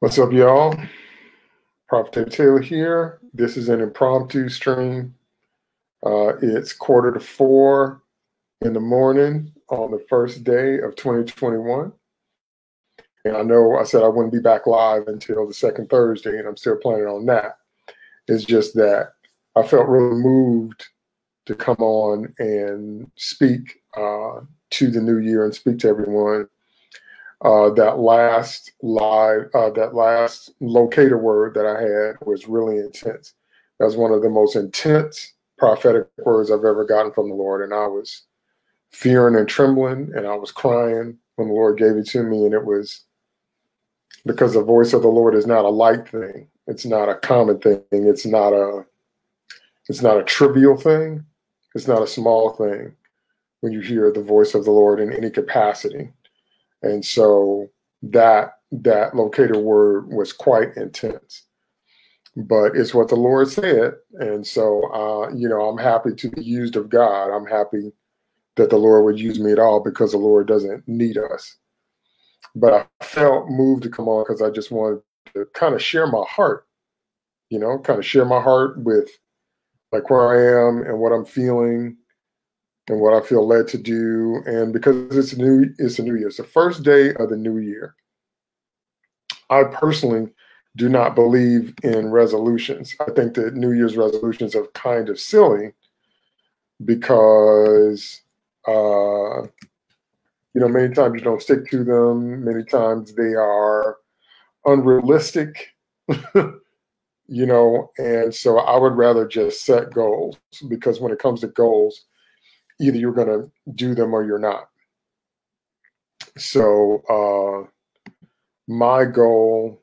What's up, y'all? Prophet David Taylor here. This is an impromptu stream. It's 3:45 in the morning on the first day of 2021. And I know I said I wouldn't be back live until the second Thursday, and I'm still planning on that. It's just that I felt really moved to come on and speak to the new year and speak to everyone. That last locator word that I had was really intense. That was one of the most intense prophetic words I've ever gotten from the Lord. And I was fearing and trembling, and I was crying when the Lord gave it to me. And it was because the voice of the Lord is not a light thing. It's not a common thing. It's not a trivial thing. It's not a small thing when you hear the voice of the Lord in any capacity. And so that locator word was quite intense, but it's what the Lord said. And so, I'm happy to be used of God. I'm happy that the Lord would use me at all, because the Lord doesn't need us. But I felt moved to come on because I just wanted to kind of share my heart, with like where I am and what I'm feeling and what I feel led to do. And because it's a new year. It's the first day of the new year. I personally do not believe in resolutions. I think that New Year's resolutions are kind of silly because, many times you don't stick to them. Many times they are unrealistic, and so I would rather just set goals, because when it comes to goals, either you're going to do them or you're not. So my goal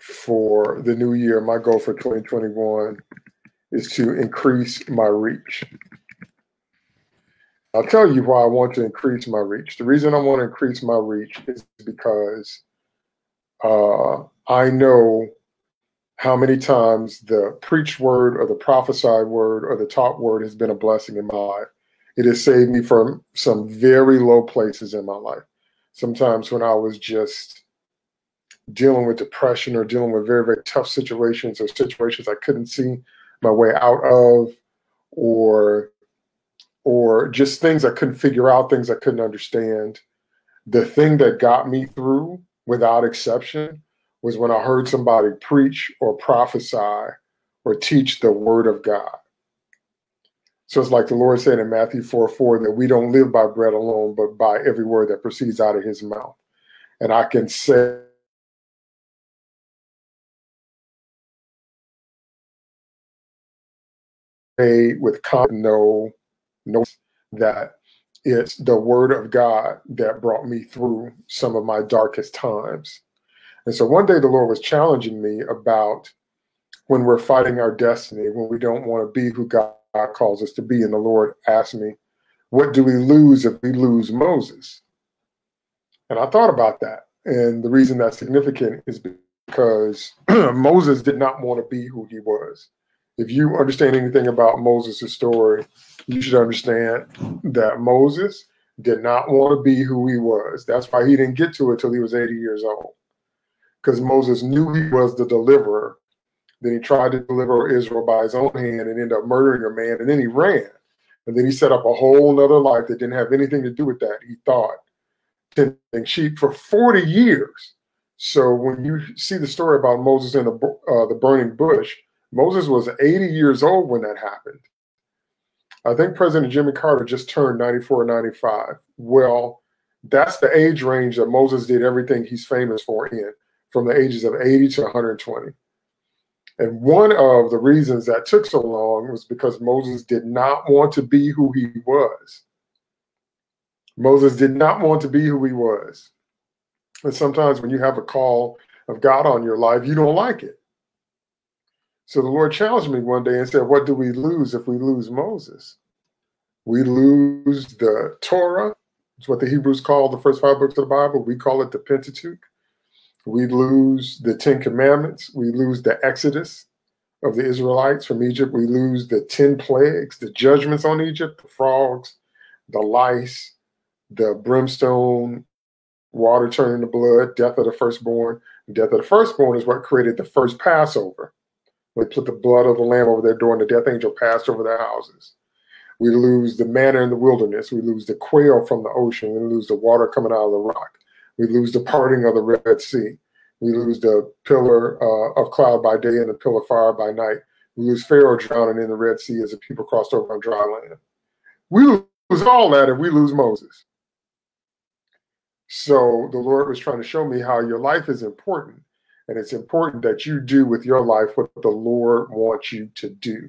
for the new year, my goal for 2021 is to increase my reach. I'll tell you why I want to increase my reach. The reason I want to increase my reach is because I know how many times the preached word or the prophesied word or the taught word has been a blessing in my life. It has saved me from some very low places in my life. Sometimes when I was just dealing with depression or dealing with very, very tough situations, or situations I couldn't see my way out of, or just things I couldn't figure out, things I couldn't understand. The thing that got me through, without exception, was when I heard somebody preach or prophesy or teach the word of God. So it's like the Lord said in Matthew 4:4 that we don't live by bread alone, but by every word that proceeds out of his mouth. And I can say with confidence that it's the word of God that brought me through some of my darkest times. And so one day the Lord was challenging me about when we're fighting our destiny, when we don't want to be who God calls us to be. And the Lord asked me, what do we lose if we lose Moses? And I thought about that. And the reason that's significant is because Moses did not want to be who he was. If you understand anything about Moses' story, you should understand that Moses did not want to be who he was. That's why he didn't get to it till he was 80 years old. Because Moses knew he was the deliverer. Then he tried to deliver Israel by his own hand and ended up murdering a man, and then he ran. And then he set up a whole other life that didn't have anything to do with that. He thought, tending sheep for 40 years. So when you see the story about Moses in the burning bush, Moses was 80 years old when that happened. I think President Jimmy Carter just turned 94 or 95. Well, that's the age range that Moses did everything he's famous for in, from the ages of 80 to 120. And one of the reasons that took so long was because Moses did not want to be who he was. Moses did not want to be who he was. And sometimes when you have a call of God on your life, you don't like it. So the Lord challenged me one day and said, what do we lose if we lose Moses? We lose the Torah. It's what the Hebrews call the first 5 books of the Bible. We call it the Pentateuch. We lose the 10 commandments. We lose the exodus of the Israelites from Egypt. We lose the 10 plagues, the judgments on Egypt, the frogs, the lice, the brimstone, water turned into blood, death of the firstborn. Death of the firstborn is what created the first Passover. They put the blood of the lamb over their door and the death angel passed over their houses. We lose the manna in the wilderness. We lose the quail from the ocean. We lose the water coming out of the rock. We lose the parting of the Red Sea. We lose the pillar of cloud by day and the pillar of fire by night. We lose Pharaoh drowning in the Red Sea as the people crossed over on dry land. We lose all that if we lose Moses. So the Lord was trying to show me how your life is important. And it's important that you do with your life what the Lord wants you to do.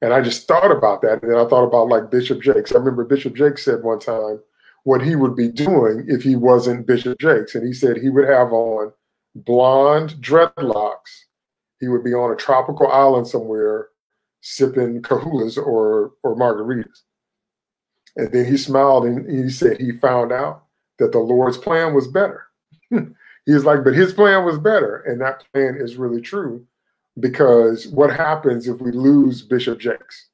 And I just thought about that. And then I thought about like Bishop Jakes. I remember Bishop Jakes said one time what he would be doing if he wasn't Bishop Jakes. And he said he would have on blonde dreadlocks. He would be on a tropical island somewhere sipping kahulas or margaritas. And then he smiled and he said he found out that the Lord's plan was better. He's like, but his plan was better. And that plan is really true, because what happens if we lose Bishop Jakes?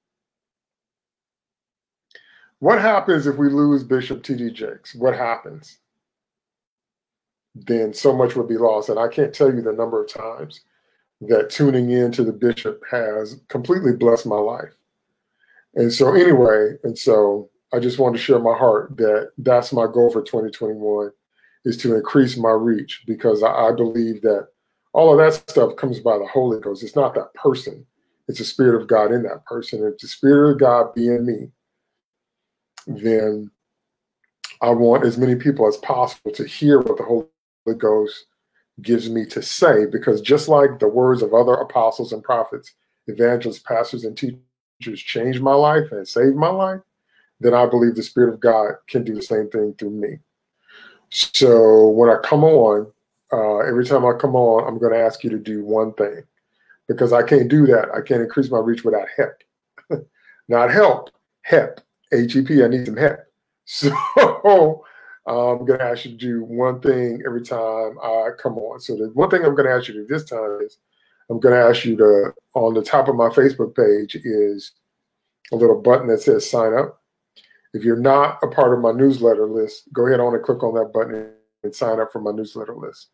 What happens if we lose Bishop T.D. Jakes? What happens? Then so much would be lost. And I can't tell you the number of times that tuning in to the bishop has completely blessed my life. And so anyway, and so I just wanted to share my heart that that's my goal for 2021. Is to increase my reach, because I believe that all of that stuff comes by the Holy Ghost. It's not that person. It's the Spirit of God in that person. If the Spirit of God be in me, then I want as many people as possible to hear what the Holy Ghost gives me to say, because just like the words of other apostles and prophets, evangelists, pastors, and teachers changed my life and saved my life, then I believe the Spirit of God can do the same thing through me. So when I come on, every time I come on, I'm going to ask you to do one thing, because I can't do that. I can't increase my reach without HEP. Not help, HEP, H-E-P, I need some HEP. So I'm going to ask you to do one thing every time I come on. So the one thing I'm going to ask you to do this time is I'm going to ask you to, on the top of my Facebook page is a little button that says sign up. If you're not a part of my newsletter list, go ahead on and click on that button and sign up for my newsletter list,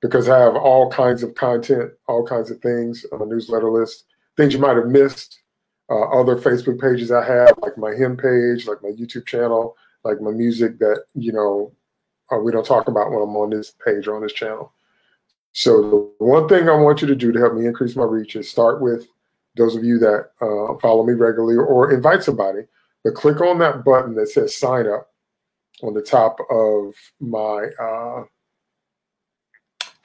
because I have all kinds of content, all kinds of things on my newsletter list, things you might have missed, other Facebook pages I have, like my hymn page, like my YouTube channel, like my music that, you know, we don't talk about when I'm on this page or on this channel. So the one thing I want you to do to help me increase my reach is start with those of you that follow me regularly or invite somebody. But click on that button that says sign up on the top of my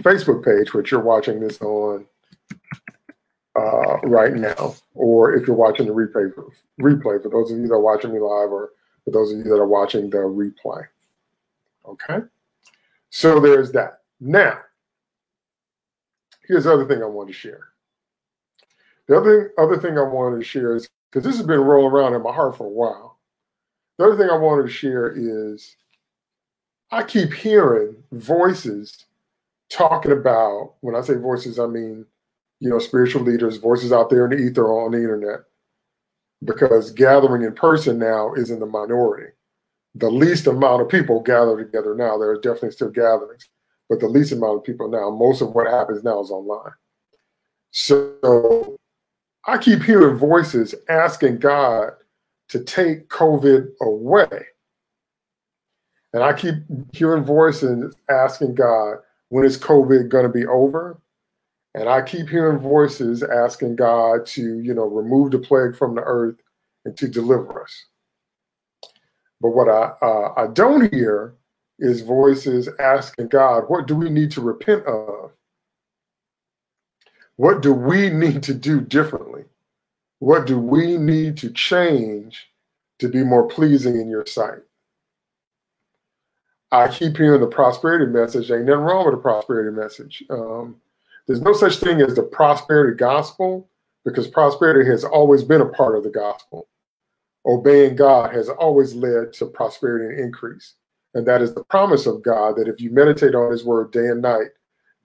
Facebook page, which you're watching this on right now, or if you're watching the replay, for those of you that are watching me live or for those of you that are watching the replay. Okay? So there's that. Now, here's the other thing I want to share. The other thing I wanted to share is, because this has been rolling around in my heart for a while. The other thing I wanted to share is I keep hearing voices talking about, when I say voices, I mean, you know, spiritual leaders, voices out there in the ether or on the internet, because gathering in person now is in the minority. The least amount of people gather together now. There are definitely still gatherings, but the least amount of people now, most of what happens now is online. So I keep hearing voices asking God to take COVID away. And I keep hearing voices asking God, when is COVID going to be over? And I keep hearing voices asking God to, you know, remove the plague from the earth and to deliver us. But what I don't hear is voices asking God, what do we need to repent of? What do we need to do differently? What do we need to change to be more pleasing in your sight? I keep hearing the prosperity message. Ain't nothing wrong with the prosperity message. There's no such thing as the prosperity gospel, because prosperity has always been a part of the gospel. Obeying God has always led to prosperity and increase. And that is the promise of God, that if you meditate on his word day and night,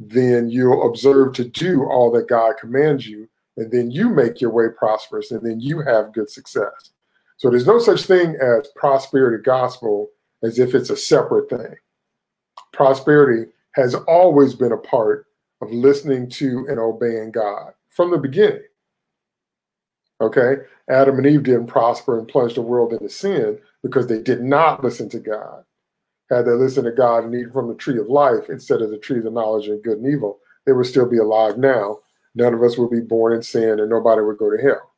then you'll observe to do all that God commands you, and then you make your way prosperous, and then you have good success. So there's no such thing as prosperity gospel as if it's a separate thing. prosperity has always been a part of listening to and obeying God from the beginning. Okay, Adam and Eve didn't prosper and plunged the world into sin because they did not listen to God. Had they listened to God and eaten from the tree of life instead of the tree of the knowledge of good and evil, they would still be alive now. None of us would be born in sin and nobody would go to hell.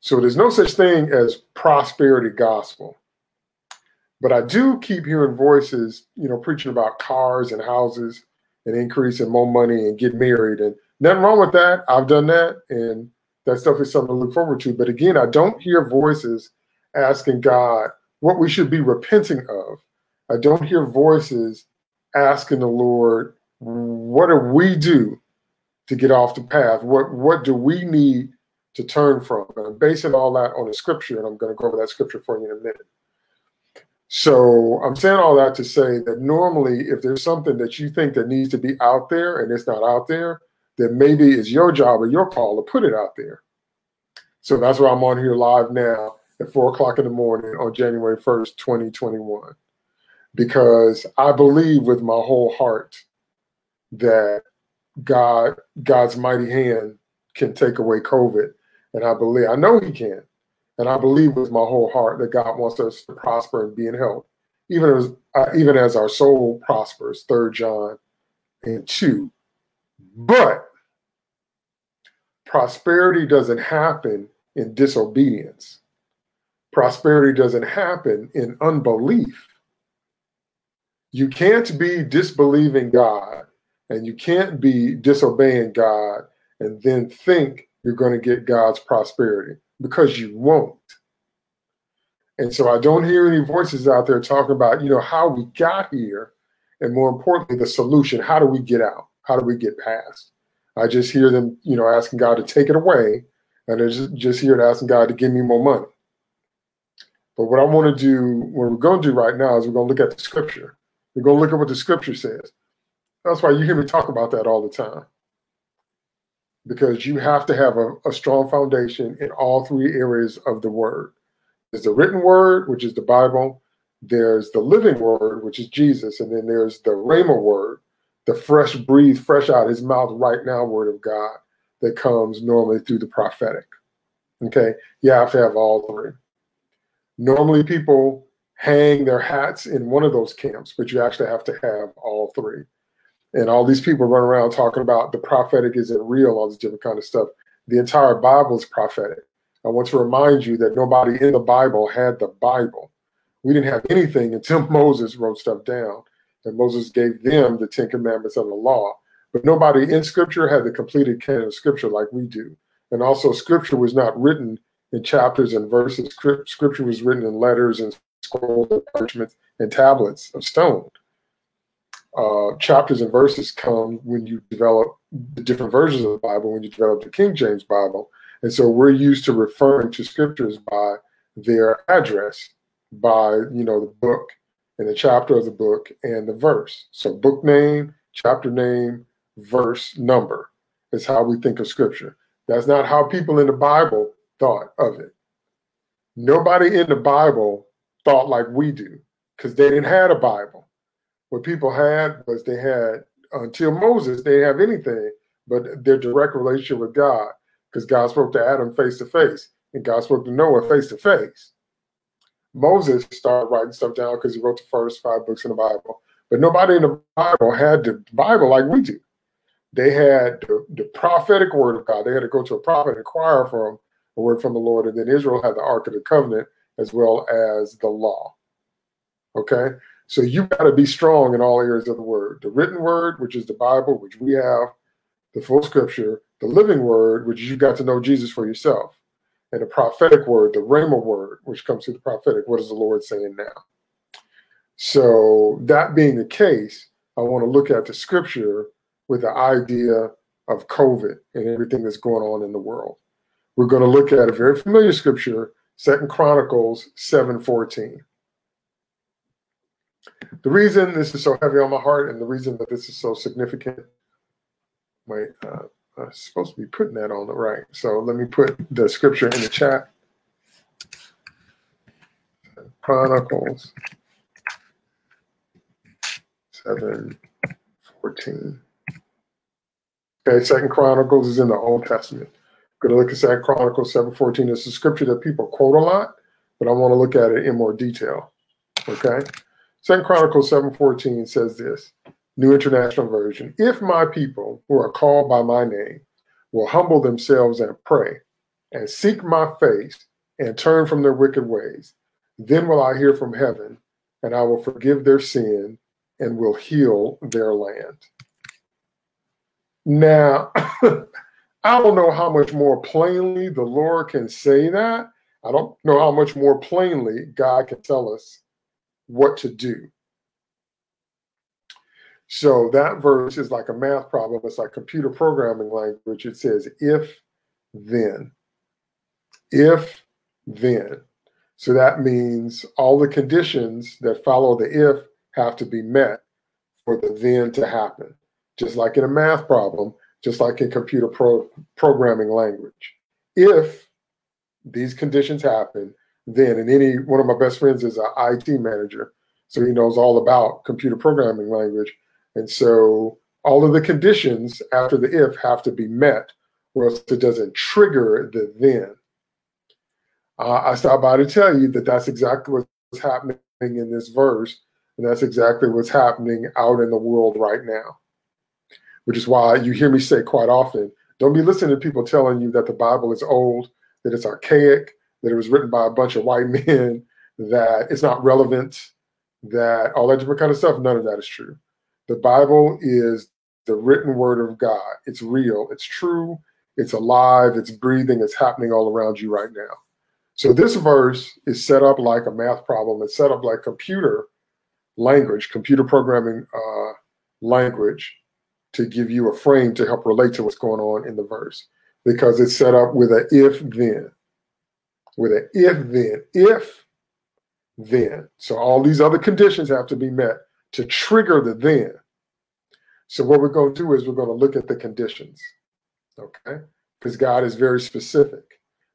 So there's no such thing as prosperity gospel. But I do keep hearing voices, you know, preaching about cars and houses and increase and more money and get married. And nothing wrong with that. I've done that. And that stuff is something to look forward to. But again, I don't hear voices asking God what we should be repenting of. I don't hear voices asking the Lord, what do we do to get off the path? What do we need to turn from? And I'm basing all that on the scripture, and I'm going to go over that scripture for you in a minute. So I'm saying all that to say that normally if there's something that you think that needs to be out there and it's not out there, then maybe it's your job or your call to put it out there. So that's why I'm on here live now at 4 o'clock in the morning on January 1st, 2021. Because I believe with my whole heart that God's mighty hand can take away COVID. And I know he can. And I believe with my whole heart that God wants us to prosper and be in health, even as our soul prospers, 3 John and 2. But prosperity doesn't happen in disobedience. Prosperity doesn't happen in unbelief. You can't be disbelieving God, and you can't be disobeying God and then think you're going to get God's prosperity, because you won't. And so I don't hear any voices out there talking about, you know, how we got here, and more importantly, the solution. How do we get out? How do we get past? I just hear them, you know, asking God to take it away, and I just hear it asking God to give me more money. But what I want to do, what we're going to do right now, is we're going to look at the scripture. We're going to look at what the scripture says. That's why you hear me talk about that all the time. Because you have to have a strong foundation in all three areas of the word. There's the written word, which is the Bible. There's the living word, which is Jesus. And then there's the rhema word, the fresh breathe, fresh out his mouth right now word of God that comes normally through the prophetic. Okay, you have to have all three. Normally people hang their hats in one of those camps, but you actually have to have all three. And all these people run around talking about the prophetic isn't real, all this different kind of stuff. The entire Bible is prophetic. I want to remind you that nobody in the Bible had the Bible. We didn't have anything until Moses wrote stuff down. And Moses gave them the Ten Commandments and the law. But nobody in Scripture had the completed canon of Scripture like we do. And also Scripture was not written in chapters and verses. Scripture was written in letters and scrolls and parchments and tablets of stone. Chapters and verses come when you develop the different versions of the Bible, when you develop the King James Bible. And so we're used to referring to scriptures by their address, by, you know, the book and the chapter of the book and the verse. So book name, chapter name, verse number is how we think of scripture. That's not how people in the Bible thought of it. Nobody in the Bible thought like we do, because they didn't have a Bible. What people had was they had, until Moses, they didn't have anything but their direct relationship with God, because God spoke to Adam face to face and God spoke to Noah face to face. Moses started writing stuff down because he wrote the first 5 books in the Bible, but nobody in the Bible had the Bible like we do. They had the prophetic word of God. They had to go to a prophet and inquire from a word from the Lord, and then Israel had the Ark of the Covenant as well as the law. Okay? So you've got to be strong in all areas of the word. The written word, which is the Bible, which we have, the full scripture, the living word, which you've got to know Jesus for yourself, and the prophetic word, the rhema word, which comes through the prophetic. What is the Lord saying now? So that being the case, I want to look at the scripture with the idea of COVID and everything that's going on in the world. We're going to look at a very familiar scripture, 2 Chronicles 7:14. The reason this is so heavy on my heart and the reason that this is so significant, wait, I'm supposed to be putting that on the right. So let me put the scripture in the chat. Chronicles 7:14. Okay, 2 Chronicles is in the Old Testament. Going to look at 2 Chronicles 7:14. It's a scripture that people quote a lot, but I want to look at it in more detail. Okay, 2 Chronicles 7:14 says this, New International Version. If my people who are called by my name will humble themselves and pray and seek my face and turn from their wicked ways, then will I hear from heaven and I will forgive their sin and will heal their land. Now, I don't know how much more plainly the Lord can say that. I don't know how much more plainly God can tell us what to do. So that verse is like a math problem. It's like computer programming language. It says, if, then. If, then. So that means all the conditions that follow the if have to be met for the then to happen. Just like in a math problem, just like in computer programming language. If these conditions happen, then, and any one of my best friends is an IT manager, so he knows all about computer programming language. And so all of the conditions after the if have to be met, or else it doesn't trigger the then. I stopped by to tell you that that's exactly what's happening in this verse, and that's exactly what's happening out in the world right now. Which is why you hear me say quite often, don't be listening to people telling you that the Bible is old, that it's archaic, that it was written by a bunch of white men, that it's not relevant, that all that different kind of stuff. None of that is true. The Bible is the written word of God. It's real. It's true. It's alive. It's breathing. It's happening all around you right now. So this verse is set up like a math problem. It's set up like computer language, computer programming language, to give you a frame to help relate to what's going on in the verse, because it's set up with an if-then, with an if-then, if-then. So all these other conditions have to be met to trigger the then. So what we're going to do is we're going to look at the conditions, okay? Because God is very specific.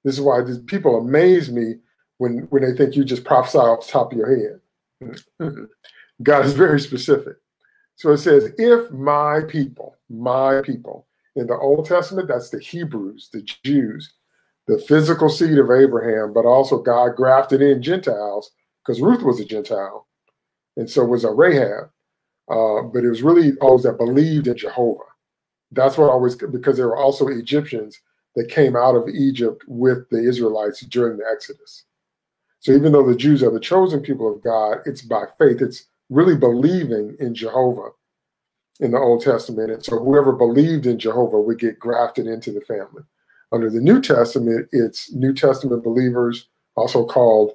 This is why these people amaze me when they think you just prophesy off the top of your head. God is very specific. So it says, if my people, in the Old Testament, that's the Hebrews, the Jews, the physical seed of Abraham, but also God grafted in Gentiles, because Ruth was a Gentile, and so was a Rahab. But it was really those that believed in Jehovah. That's what always, because there were also Egyptians that came out of Egypt with the Israelites during the Exodus. So even though the Jews are the chosen people of God, it's by faith. It's really believing in Jehovah in the Old Testament. And so whoever believed in Jehovah would get grafted into the family. Under the New Testament, it's New Testament believers, also called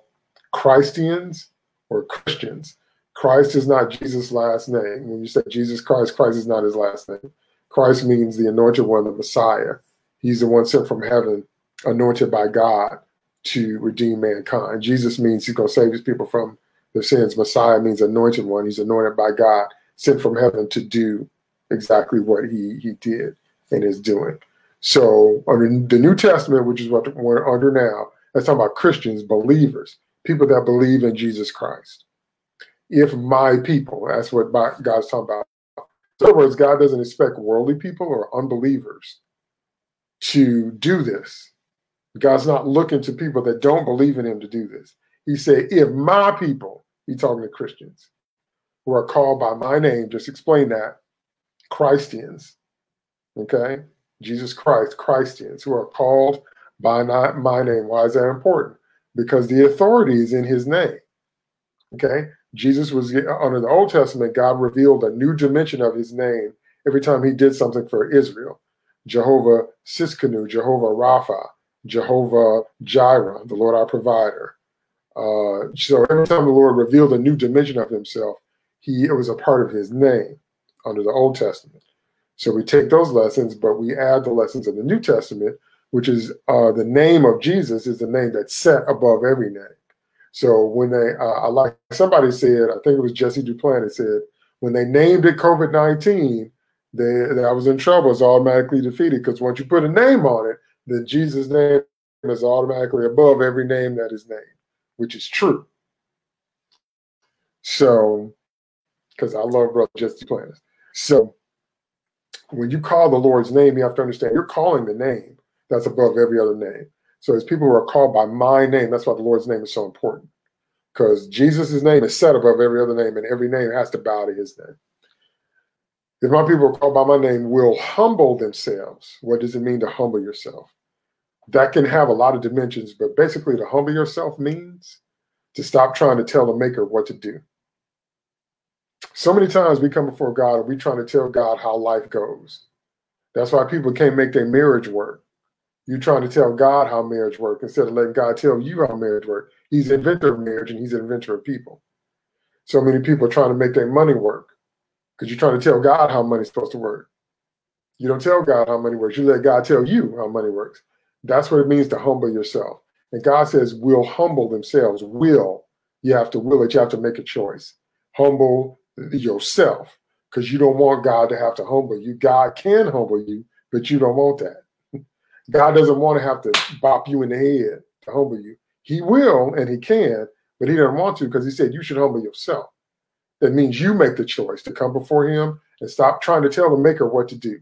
Christians or Christians. Christ is not Jesus' last name. When you say Jesus Christ, Christ is not his last name. Christ means the anointed one, the Messiah. He's the one sent from heaven, anointed by God to redeem mankind. Jesus means he's going to save his people from their sins. Messiah means anointed one. He's anointed by God, sent from heaven to do exactly what he did and is doing. So under the New Testament, which is what we're under now, that's talking about Christians, believers, people that believe in Jesus Christ. If my people, that's what God's talking about. In other words, God doesn't expect worldly people or unbelievers to do this. God's not looking to people that don't believe in him to do this. He said, if my people, he's talking to Christians, who are called by my name, just explain that, Christians, okay? Jesus Christ, Christians, who are called by my name. Why is that important? Because the authority is in his name, okay? Jesus was, under the Old Testament, God revealed a new dimension of his name every time he did something for Israel. Jehovah Siskanu, Jehovah Rapha, Jehovah Jireh, the Lord our provider. So every time the Lord revealed a new dimension of himself, it was a part of his name under the Old Testament. So we take those lessons, but we add the lessons of the New Testament, which is the name of Jesus is the name that's set above every name. So when they, like somebody said, I think it was Jesse Duplantis said, when they named it COVID-19, I was in trouble. It's automatically defeated, because once you put a name on it, then Jesus' name is automatically above every name that is named. Which is true. So because I love Brother Jesse Duplantis. So when you call the Lord's name, you have to understand you're calling the name that's above every other name. So as people who are called by my name, that's why the Lord's name is so important, because Jesus' name is set above every other name, and every name has to bow to his name. If my people are called by my name will humble themselves, what does it mean to humble yourself? That can have a lot of dimensions, but basically to humble yourself means to stop trying to tell the maker what to do. So many times we come before God and we're trying to tell God how life goes. That's why people can't make their marriage work. You're trying to tell God how marriage works instead of letting God tell you how marriage works. He's the inventor of marriage and he's the inventor of people. So many people are trying to make their money work because you're trying to tell God how money's supposed to work. You don't tell God how money works. You let God tell you how money works. That's what it means to humble yourself. And God says, will humble themselves. Will. You have to will it. You have to make a choice. Humble yourself, because you don't want God to have to humble you. God can humble you, but you don't want that. God doesn't want to have to bop you in the head to humble you. He will and he can, but he doesn't want to, because he said you should humble yourself. That means you make the choice to come before him and stop trying to tell the maker what to do.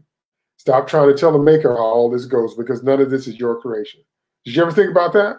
Stop trying to tell the maker how all this goes, because none of this is your creation. Did you ever think about that?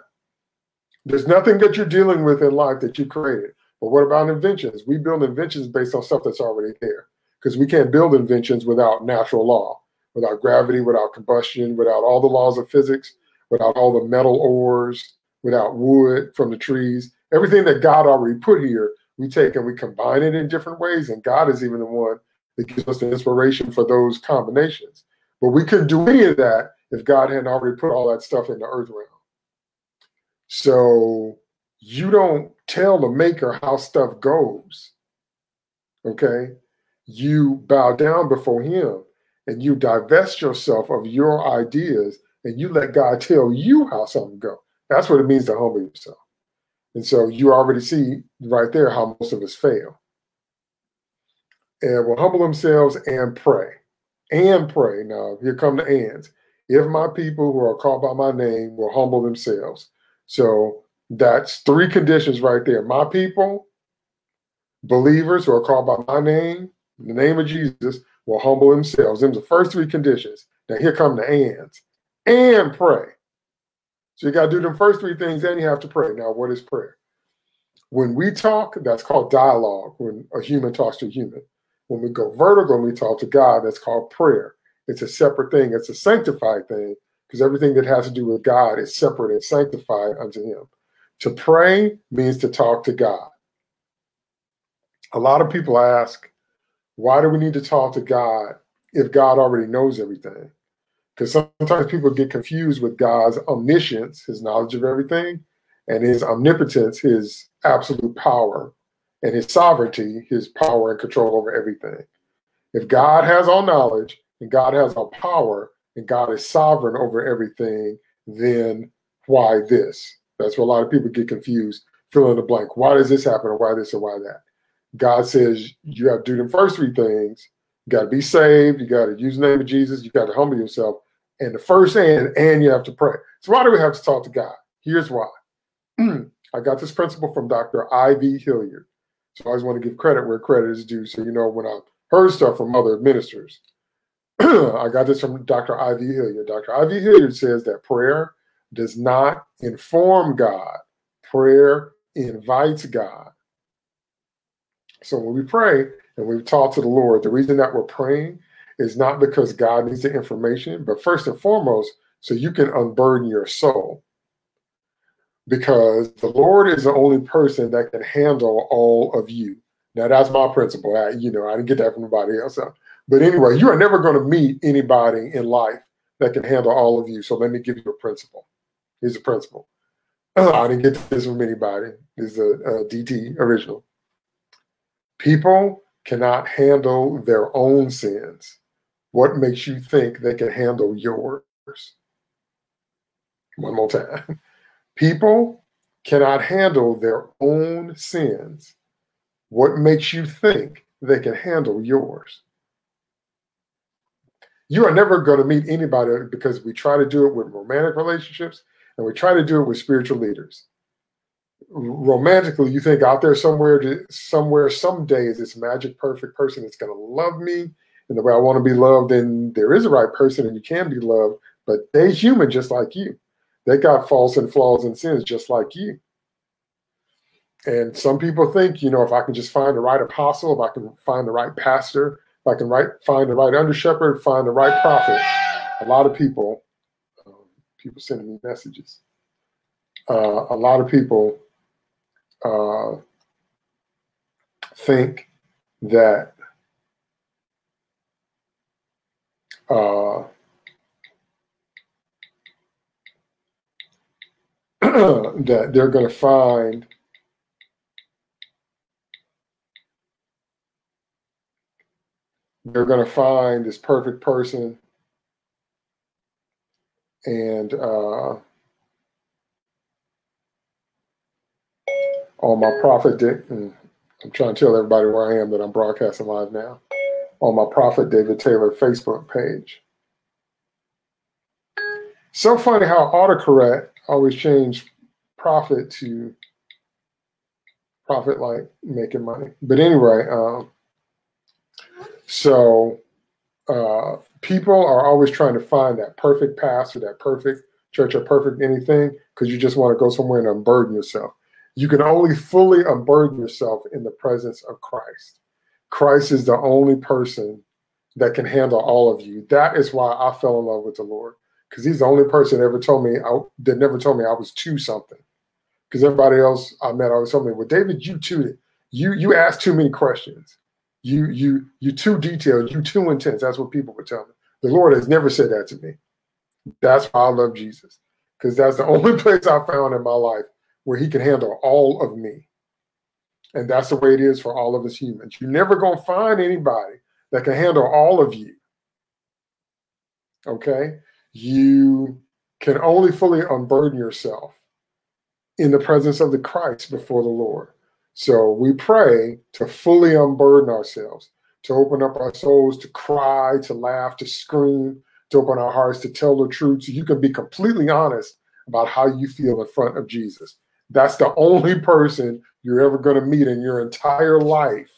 There's nothing that you're dealing with in life that you created. But what about inventions? We build inventions based on stuff that's already there, because we can't build inventions without natural law, without gravity, without combustion, without all the laws of physics, without all the metal ores, without wood from the trees. Everything that God already put here, we take and we combine it in different ways. And God is even the one that gives us the inspiration for those combinations. But we couldn't do any of that if God hadn't already put all that stuff in the earth realm. So you don't tell the maker how stuff goes, okay? You bow down before him and you divest yourself of your ideas and you let God tell you how something goes. That's what it means to humble yourself. And so you already see right there how most of us fail. And will humble themselves and pray. And pray. Now, here come the ands. If my people who are called by my name will humble themselves. So that's three conditions right there. My people, believers who are called by my name, in the name of Jesus, will humble themselves. Them's the first three conditions. Now here come the ands. And pray. So you got to do the first three things and you have to pray. Now what is prayer? When we talk, that's called dialogue, when a human talks to a human. When we go vertical and we talk to God, that's called prayer. It's a separate thing. It's a sanctified thing, because everything that has to do with God is separate and sanctified unto him. To pray means to talk to God. A lot of people ask, why do we need to talk to God if God already knows everything? Because sometimes people get confused with God's omniscience, his knowledge of everything, and his omnipotence, his absolute power, and his sovereignty, his power and control over everything. If God has all knowledge and God has all power and God is sovereign over everything, then why this? That's where a lot of people get confused, fill in the blank. Why does this happen, or why this, or why that? God says you have to do the first three things. You got to be saved. You got to use the name of Jesus. You got to humble yourself. And the first and you have to pray. So why do we have to talk to God? Here's why. I got this principle from Dr. I. V. Hilliard. So I always want to give credit where credit is due. So, you know, when I heard stuff from other ministers, I got this from Dr. I. V. Hilliard. Dr. I. V. Hilliard says that prayer does not inform God. Prayer invites God. So when we pray and we talk to the Lord, the reason that we're praying is not because God needs the information, but first and foremost, so you can unburden your soul. Because the Lord is the only person that can handle all of you. Now, that's my principle. I didn't get that from anybody else. But anyway, you are never going to meet anybody in life that can handle all of you. So let me give you a principle. Here's a principle. I didn't get this from anybody. This is a DT original. People cannot handle their own sins. What makes you think they can handle yours? One more time. People cannot handle their own sins. What makes you think they can handle yours? You are never going to meet anybody, because we try to do it with romantic relationships and we try to do it with spiritual leaders. romantically, you think out there somewhere, someday is this magic perfect person that's going to love me and the way I want to be loved, and there is a right person and you can be loved, but they're human just like you. They got faults and flaws and sins just like you. And some people think, you know, if I can just find the right apostle, if I can find the right pastor, if I can find the right under shepherd, find the right prophet. A lot of people, people sending me messages. A lot of people think that that they're going to find this perfect person, and on my Prophet David, I'm trying to tell everybody where I am that I'm broadcasting live now, on my Prophet David Taylor Facebook page. So funny how autocorrect always changed prophet to profit, like making money. But anyway, so people are always trying to find that perfect pastor, that perfect church, or perfect anything, because you just want to go somewhere and unburden yourself. You can only fully unburden yourself in the presence of Christ. Christ is the only person that can handle all of you. That is why I fell in love with the Lord, because he's the only person that ever told me that never told me I was too something. Because everybody else I met always told me, "Well, David, you tooted. You asked too many questions. You too detailed, you too intense." That's what people would tell me. The Lord has never said that to me. That's why I love Jesus, because that's the only place I found in my life where he can handle all of me. And that's the way it is for all of us humans. You're never going to find anybody that can handle all of you. Okay? You can only fully unburden yourself in the presence of the Christ before the Lord. So we pray to fully unburden ourselves, to open up our souls, to cry, to laugh, to scream, to open our hearts, to tell the truth, so you can be completely honest about how you feel in front of Jesus. That's the only person you're ever going to meet in your entire life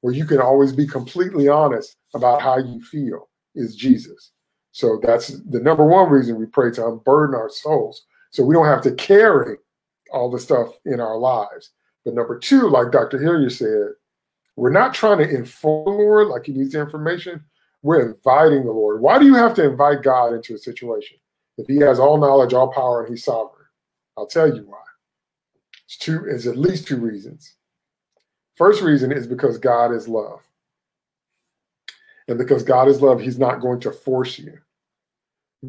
where you can always be completely honest about how you feel, is Jesus. So that's the number one reason we pray, to unburden our souls, so we don't have to carry all the stuff in our lives. But number two, like Dr. Hilliard said, we're not trying to inform the Lord like he needs the information. We're inviting the Lord. Why do you have to invite God into a situation if he has all knowledge, all power, and he's sovereign? I'll tell you why. It's at least two reasons. First reason is because God is love. And because God is love, he's not going to force you.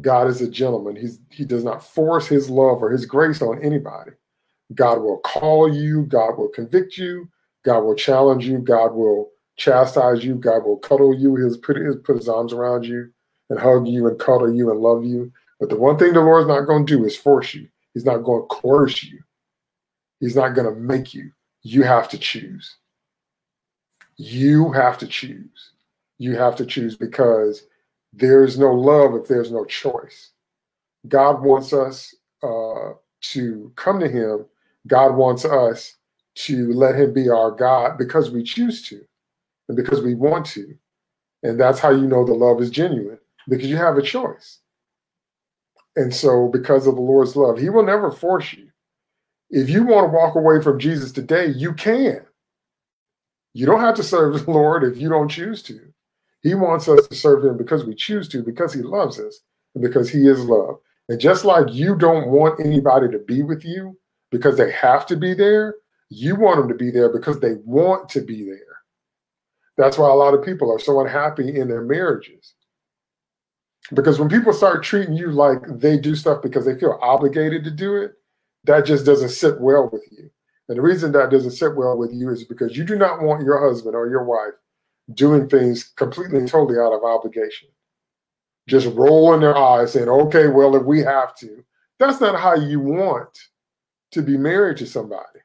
God is a gentleman. He does not force his love or his grace on anybody. God will call you. God will convict you. God will challenge you. God will chastise you. God will cuddle you. He'll put his arms around you and hug you and cuddle you and love you. But the one thing the Lord's not going to do is force you. He's not going to coerce you. He's not going to make you. You have to choose. You have to choose. You have to choose, because there's no love if there's no choice. God wants us to come to him. God wants us to let him be our God because we choose to and because we want to. And that's how you know the love is genuine, because you have a choice. And so because of the Lord's love, he will never force you. If you want to walk away from Jesus today, you can. You don't have to serve the Lord if you don't choose to. He wants us to serve him because we choose to, because he loves us, and because he is love. And just like you don't want anybody to be with you because they have to be there, you want them to be there because they want to be there. That's why a lot of people are so unhappy in their marriages. Because when people start treating you like they do stuff because they feel obligated to do it, that just doesn't sit well with you. And the reason that doesn't sit well with you is because you do not want your husband or your wife doing things completely and totally out of obligation. Just rolling their eyes saying, "Okay, well, if we have to." That's not how you want to be married to somebody.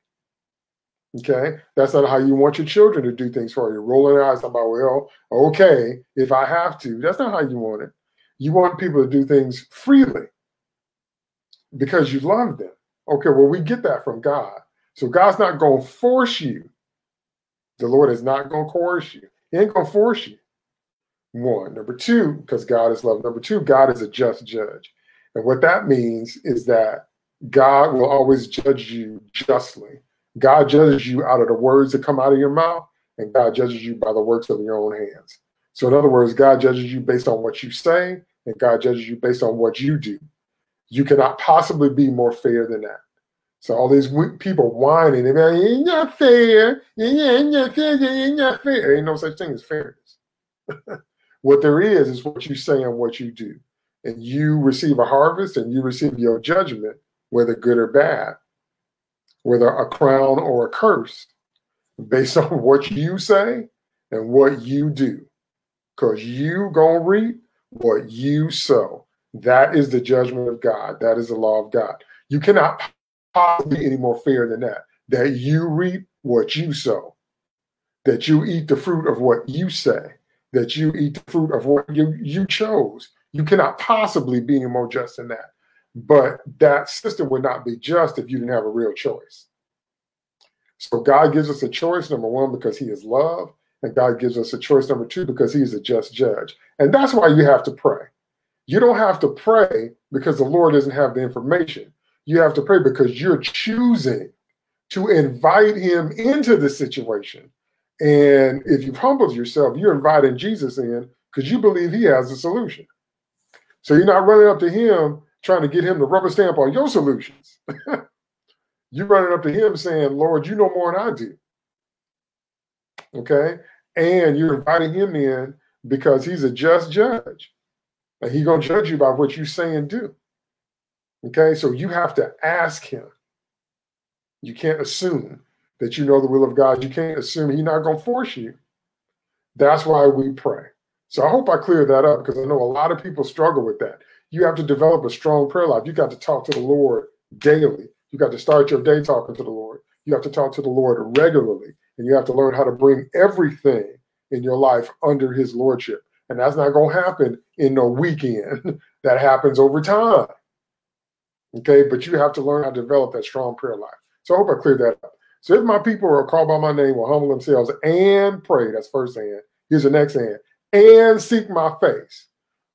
Okay? That's not how you want your children to do things for you. Rolling their eyes about, "Well, okay, if I have to." That's not how you want it. You want people to do things freely because you love them. Okay, well, we get that from God. So God's not going to force you. The Lord is not going to coerce you. He ain't going to force you. One. Number two, because God is love. Number two, God is a just judge. And what that means is that God will always judge you justly. God judges you out of the words that come out of your mouth, and God judges you by the works of your own hands. So in other words, God judges you based on what you say, and God judges you based on what you do. You cannot possibly be more fair than that. So all these people whining, they're like, "Ain't not fair, ain't not fair, ain't not fair." Ain't no such thing as fairness. What there is what you say and what you do. And you receive a harvest and you receive your judgment, whether good or bad, whether a crown or a curse, based on what you say and what you do. Because you gonna reap what you sow. That is the judgment of God. That is the law of God. You cannot possibly be any more fair than that. That you reap what you sow. That you eat the fruit of what you say. That you eat the fruit of what you chose. You cannot possibly be any more just than that. But that system would not be just if you didn't have a real choice. So God gives us a choice, number one, because he is love. And God gives us a choice, number two, because he is a just judge. And that's why you have to pray. You don't have to pray because the Lord doesn't have the information. You have to pray because you're choosing to invite him into the situation. And if you've humbled yourself, you're inviting Jesus in because you believe he has a solution. So you're not running up to him trying to get him to rubber stamp on your solutions. You're running up to him saying, "Lord, you know more than I do." Okay? And you're inviting him in because he's a just judge. And he's going to judge you by what you say and do. Okay? So you have to ask him. You can't assume that you know the will of God. You can't assume he's not going to force you. That's why we pray. So I hope I cleared that up because I know a lot of people struggle with that. You have to develop a strong prayer life. You got to talk to the Lord daily. You got to start your day talking to the Lord. You have to talk to the Lord regularly. And you have to learn how to bring everything in your life under his lordship. And that's not going to happen in no weekend. That happens over time. Okay, but you have to learn how to develop that strong prayer life. So I hope I cleared that up. So if my people are called by my name, will humble themselves and pray. That's first and. Here's the next and. And seek my face.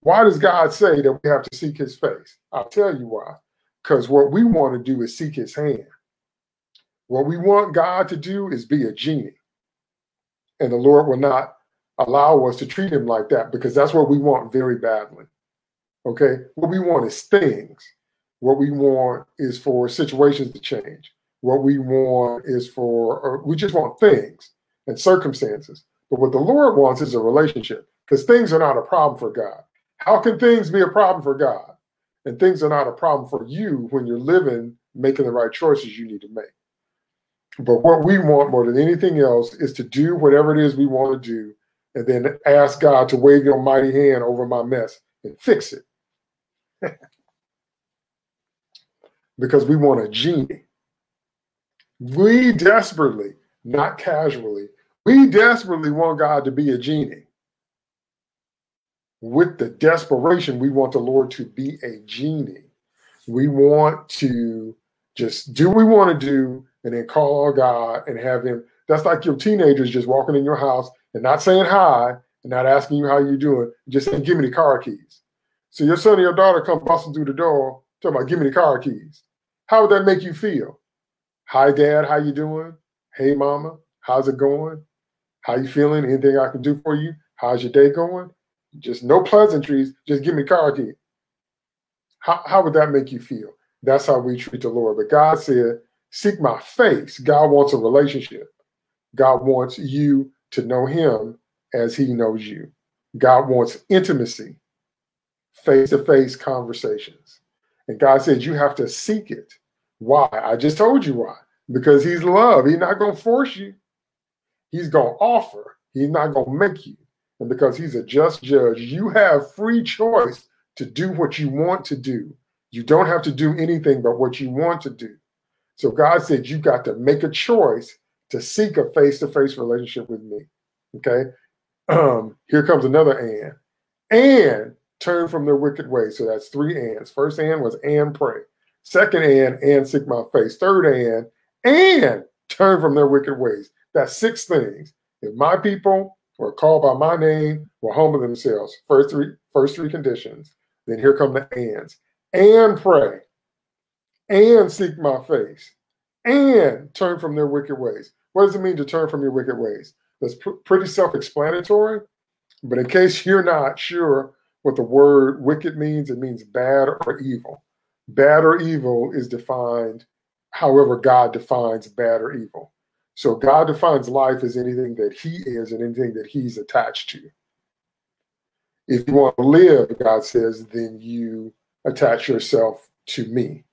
Why does God say that we have to seek his face? I'll tell you why. Because what we want to do is seek his hand. What we want God to do is be a genie. And the Lord will not allow us to treat him like that because that's what we want very badly. Okay? What we want is things. What we want is for situations to change. What we want is we just want things and circumstances. But what the Lord wants is a relationship, because things are not a problem for God. How can things be a problem for God? And things are not a problem for you when you're living, making the right choices you need to make. But what we want more than anything else is to do whatever it is we want to do and then ask God to wave your mighty hand over my mess and fix it. Because we want a genie. We desperately, not casually, we desperately want God to be a genie. With the desperation, we want the Lord to be a genie. We want to just do what we want to do and then call on God and have him. That's like your teenagers just walking in your house and not saying hi and not asking you how you're doing. Just saying, "Give me the car keys." So your son or your daughter come busting through the door talking about, "Give me the car keys." How would that make you feel? "Hi, Dad. How you doing? Hey, Mama. How's it going? How you feeling? Anything I can do for you? How's your day going?" Just no pleasantries. Just "Give me car key." How would that make you feel? That's how we treat the Lord. But God said, "Seek my face." God wants a relationship. God wants you to know him as he knows you. God wants intimacy, face-to-face conversations. And God said, you have to seek it. Why? I just told you why. Because he's love. He's not going to force you. He's going to offer. He's not going to make you. And because he's a just judge, you have free choice to do what you want to do. You don't have to do anything but what you want to do. So God said, you got to make a choice to seek a face-to-face relationship with me. Okay? Here comes another and. And turn from their wicked ways. So that's three ands. First and was and pray. Second and seek my face. Third and turn from their wicked ways. That's six things. If my people who are called by my name will humble themselves, first three conditions, then here come the ands. And pray, and seek my face, and turn from their wicked ways. What does it mean to turn from your wicked ways? That's pretty self-explanatory, but in case you're not sure what the word wicked means, it means bad or evil. Bad or evil is defined however God defines bad or evil. So God defines life as anything that he is and anything that he's attached to. If you want to live, God says, then you attach yourself to me.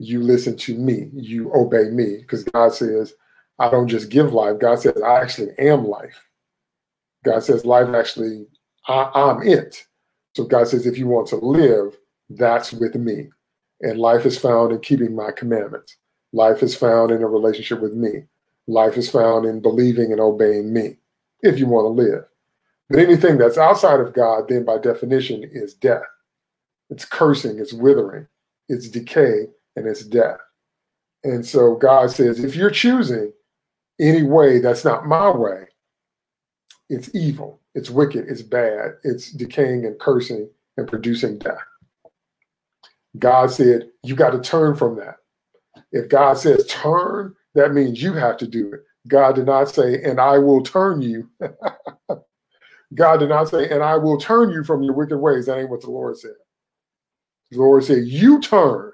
You listen to me. You obey me. Because God says, I don't just give life. God says, I actually am life. God says, life actually, I'm it. So God says, if you want to live, that's with me. And life is found in keeping my commandments. Life is found in a relationship with me. Life is found in believing and obeying me, if you want to live. But anything that's outside of God, then by definition, is death. It's cursing, it's withering, it's decay, and it's death. And so God says, if you're choosing any way that's not my way, it's evil, it's wicked, it's bad, it's decaying and cursing and producing death. God said, you got to turn from that. If God says turn, that means you have to do it. God did not say, and I will turn you. God did not say, and I will turn you from your wicked ways. That ain't what the Lord said. The Lord said, you turn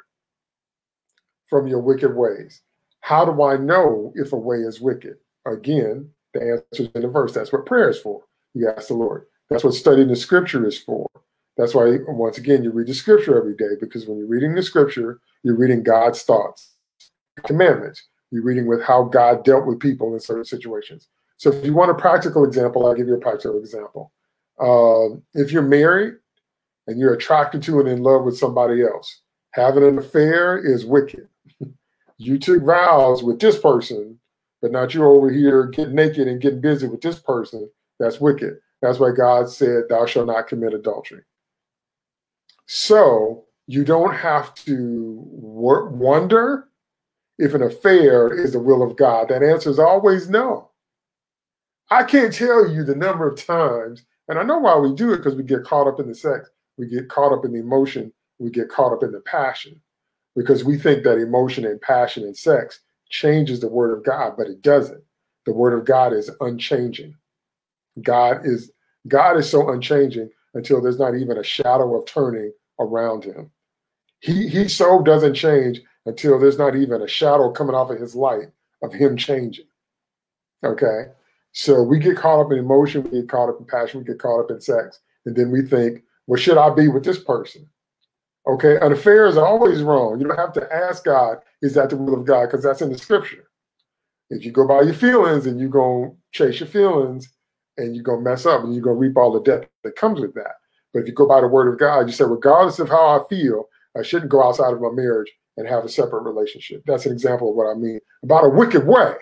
from your wicked ways. How do I know if a way is wicked? Again, the answer is in the verse. That's what prayer is for. You ask the Lord. That's what studying the scripture is for. That's why, once again, you read the scripture every day, because when you're reading the scripture, you're reading God's thoughts, commandments. You're reading with how God dealt with people in certain situations. So if you want a practical example, I'll give you a practical example. If you're married and you're attracted to and in love with somebody else, having an affair is wicked. You took vows with this person, but now you're over here getting naked and getting busy with this person. That's wicked. That's why God said, thou shalt not commit adultery. So you don't have to wonder if an affair is the will of God. That answer is always no. I can't tell you the number of times, and I know why we do it, because we get caught up in the sex, we get caught up in the emotion, we get caught up in the passion, because we think that emotion and passion and sex changes the word of God, but it doesn't. The word of God is unchanging. God is so unchanging until there's not even a shadow of turning around him. He so doesn't change until there's not even a shadow coming off of his light of him changing. Okay? So we get caught up in emotion, we get caught up in passion, we get caught up in sex, and then we think, well, should I be with this person? Okay, an affair is always wrong. You don't have to ask God, is that the will of God? Because that's in the scripture. If you go by your feelings and you're going to chase your feelings and you're going to mess up and you're going to reap all the death that comes with that. But if you go by the word of God, you say, regardless of how I feel, I shouldn't go outside of my marriage and have a separate relationship. That's an example of what I mean about a wicked way.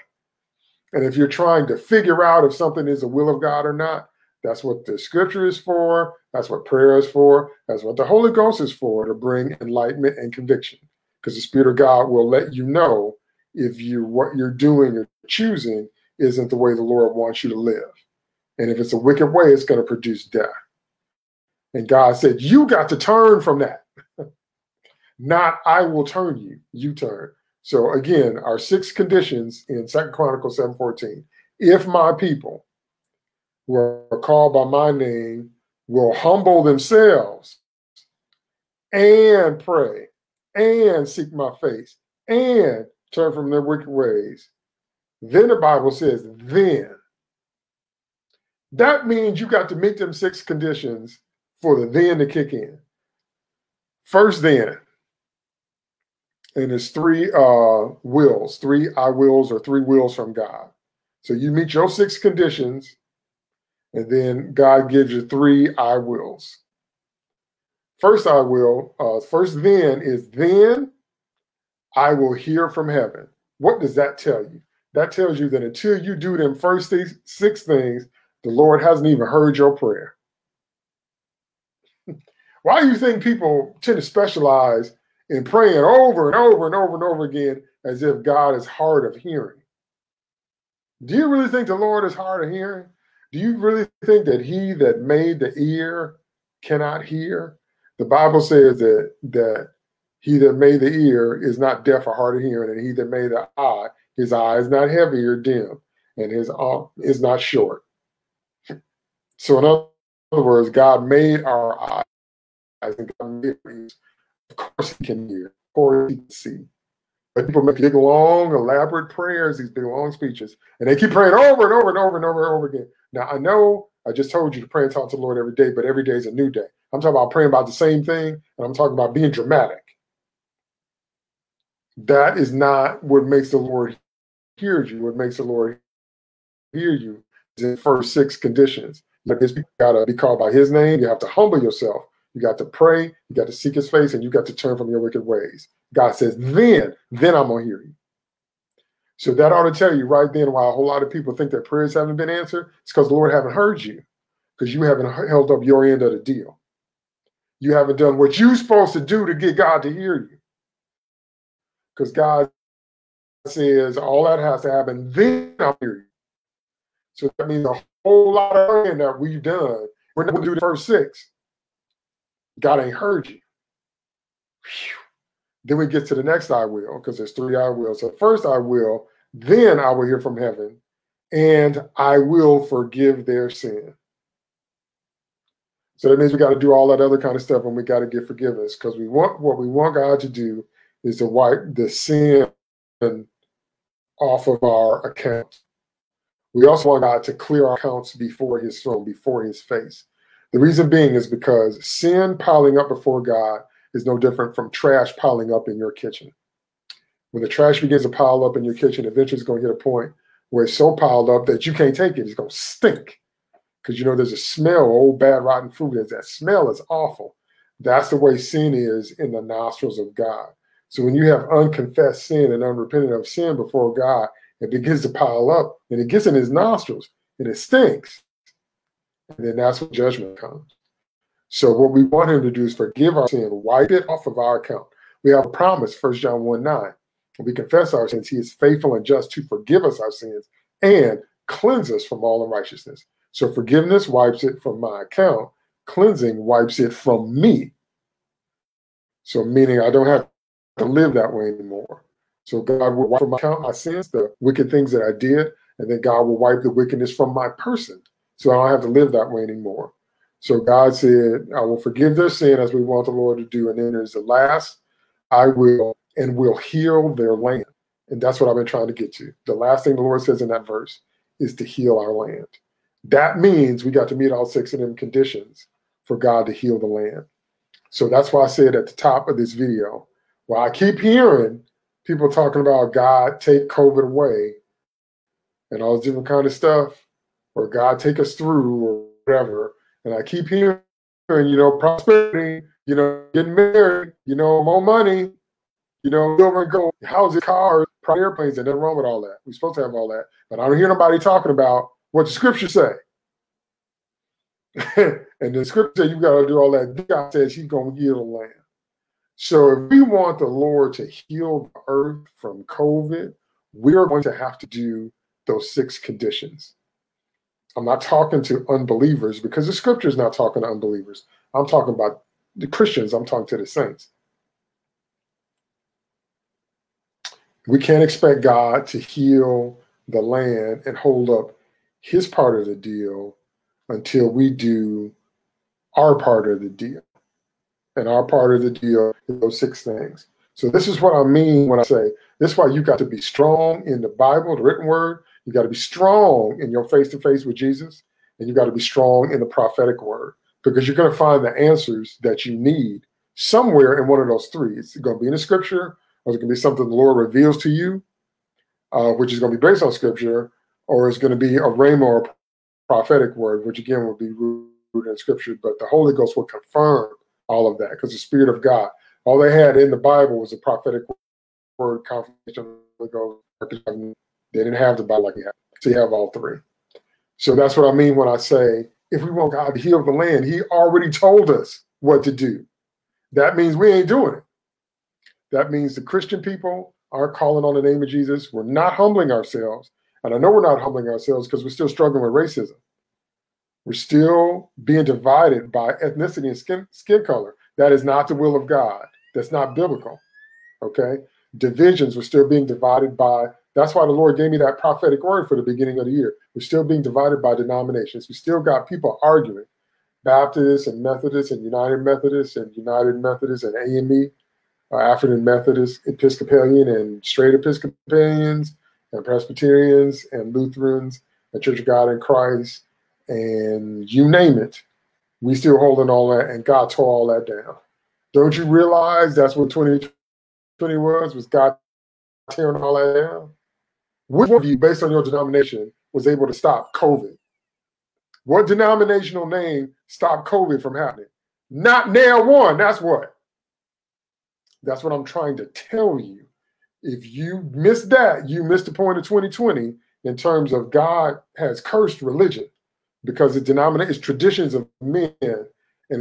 And if you're trying to figure out if something is the will of God or not, that's what the scripture is for. That's what prayer is for. That's what the Holy Ghost is for, to bring enlightenment and conviction. Because the Spirit of God will let you know if what you're doing or choosing isn't the way the Lord wants you to live. And if it's a wicked way, it's going to produce death. And God said, you got to turn from that. Not I will turn you. You turn. So again, our six conditions in 2 Chronicles 7:14. If my people who are called by my name will humble themselves and pray and seek my face and turn from their wicked ways, then the Bible says, then. That means you got to meet them six conditions for the then to kick in. First then, and there's three wills, three I wills or three wills from God. So you meet your six conditions, and then God gives you three I wills. First I will, first then is then I will hear from heaven. What does that tell you? That tells you that until you do them first six things, the Lord hasn't even heard your prayer. Why do you think people tend to specialize in praying over and over and over and over again as if God is hard of hearing. Do you really think the Lord is hard of hearing? Do you really think that he that made the ear cannot hear? The Bible says that he that made the ear is not deaf or hard of hearing, and he that made the eye, his eye is not heavy or dim, and his arm is not short. So in other words, God made our eyes, and God made our ears. Of course he can hear, of course he can see. But people make big, long, elaborate prayers, these big, long speeches, and they keep praying over and over and over and over and over again. Now, I know I just told you to pray and talk to the Lord every day, but every day is a new day. I'm talking about praying about the same thing, and I'm talking about being dramatic. That is not what makes the Lord hear you. What makes the Lord hear you is in first six conditions. Like this, you got to be called by his name. You have to humble yourself. You got to pray, you got to seek his face, and you got to turn from your wicked ways. God says, then I'm going to hear you. So that ought to tell you right then why a whole lot of people think their prayers haven't been answered. It's because the Lord haven't heard you, because you haven't held up your end of the deal. You haven't done what you're supposed to do to get God to hear you. Because God says all that has to happen, then I'll hear you. So that means a whole lot of praying that we've done, we're not going to do the first six. God ain't heard you. Whew. Then we get to the next I will, because there's three I will. So first I will, then I will hear from heaven, and I will forgive their sin. So that means we got to do all that other kind of stuff, and we got to get forgiveness, because we want what we want God to do is to wipe the sin off of our account. We also want God to clear our accounts before his throne, before his face. The reason being is because sin piling up before God is no different from trash piling up in your kitchen. When the trash begins to pile up in your kitchen, eventually it's going to hit a point where it's so piled up that you can't take it. It's going to stink, because you know there's a smell of old, bad, rotten food. That smell is awful. That's the way sin is in the nostrils of God. So when you have unconfessed sin and unrepentant of sin before God, it begins to pile up, and it gets in his nostrils, and it stinks. And then that's when judgment comes. So what we want him to do is forgive our sin, wipe it off of our account. We have a promise, 1 John 1:9. When we confess our sins, he is faithful and just to forgive us our sins and cleanse us from all unrighteousness. So forgiveness wipes it from my account. Cleansing wipes it from me. So meaning I don't have to live that way anymore. So God will wipe from my account my sins, the wicked things that I did, and then God will wipe the wickedness from my person. So I don't have to live that way anymore. So God said, I will forgive their sin as we want the Lord to do. And then there's the last, I will, and will heal their land. And that's what I've been trying to get to. The last thing the Lord says in that verse is to heal our land. That means we got to meet all six of them conditions for God to heal the land. So that's why I said at the top of this video, while I keep hearing people talking about God take COVID away and all this different kind of stuff, or God take us through, or whatever. And I keep hearing, you know, prosperity, you know, getting married, you know, more money, you know, silver and gold, houses, cars, private airplanes, and nothing wrong with all that. We're supposed to have all that. But I don't hear nobody talking about what the scriptures say. And the scripture says you got to do all that. God says he's going to heal the land. So if we want the Lord to heal the earth from COVID, we're going to have to do those six conditions. I'm not talking to unbelievers, because the scripture is not talking to unbelievers. I'm talking about the Christians. I'm talking to the saints. We can't expect God to heal the land and hold up his part of the deal until we do our part of the deal. And our part of the deal is those six things. So this is what I mean when I say, this is why you got to be strong in the Bible, the written word. You got to be strong in your face-to-face with Jesus, and you got to be strong in the prophetic word, because you're going to find the answers that you need somewhere in one of those three. It's going to be in the scripture, or it's going to be something the Lord reveals to you, which is going to be based on scripture, or it's going to be a rhema or a prophetic word, which again will be rooted in scripture. But the Holy Ghost will confirm all of that, because the Spirit of God, all they had in the Bible was a prophetic word, confirmation of the Holy Ghost. They didn't have the Bible like you have. So you have all three. So that's what I mean when I say, if we want God to heal the land, he already told us what to do. That means we ain't doing it. That means the Christian people are calling on the name of Jesus. We're not humbling ourselves. And I know we're not humbling ourselves because we're still struggling with racism. We're still being divided by ethnicity and skin color. That is not the will of God. That's not biblical, okay? Divisions were still being divided by, that's why the Lord gave me that prophetic word for the beginning of the year. We're still being divided by denominations. We still got people arguing, Baptists and Methodists and United Methodists and AME, African Methodists, Episcopalian and straight Episcopalians and Presbyterians and Lutherans and Church of God in Christ and you name it. We still holding all that, and God tore all that down. Don't you realize that's what 2020 was God tearing all that down? Which one of you, based on your denomination, was able to stop COVID? What denominational name stopped COVID from happening? Not nail one. That's what. That's what I'm trying to tell you. If you miss that, you missed the point of 2020 in terms of God has cursed religion because it denominates traditions of men, and